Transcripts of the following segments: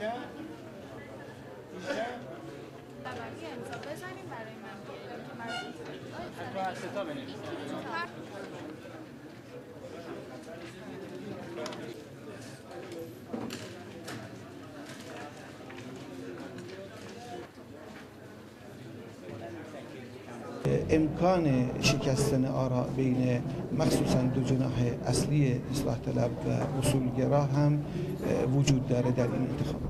طبقی امضا بزنیم برای من بیاریم که مرزون کنیم. تو از کتاب نشید. امکان شکستن آراء بین مخصوصا دو جناح اصلی اصلاح طلب و اصولگرا هم وجود داره در این انتخاب.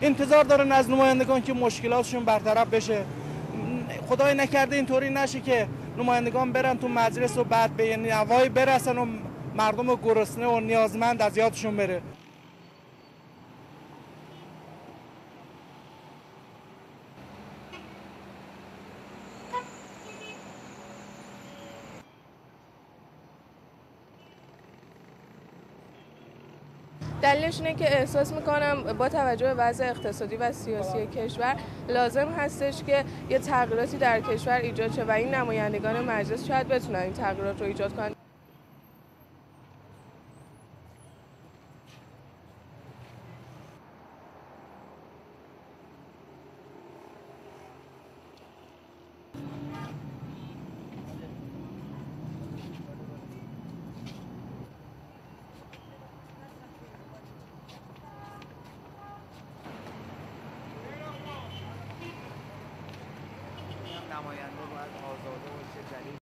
انتظار دارن از نمایندگان که مشکلاتشون برطرف بشه. خدای نکرده اینطوری نشه که نمایندگان برن تو مجلس و بعد به نوایی برسن و مردم گرسنه و نیازمند از یادشون بره. دلیلش اینه که احساس میکنم با توجه به وضع اقتصادی و سیاسی کشور لازم هستش که یه تغییراتی در کشور ایجاد شه و این نمایندگان مجلس شاید بتونن این تغییرات رو ایجاد کنن. نماینده باید آزاده باشه.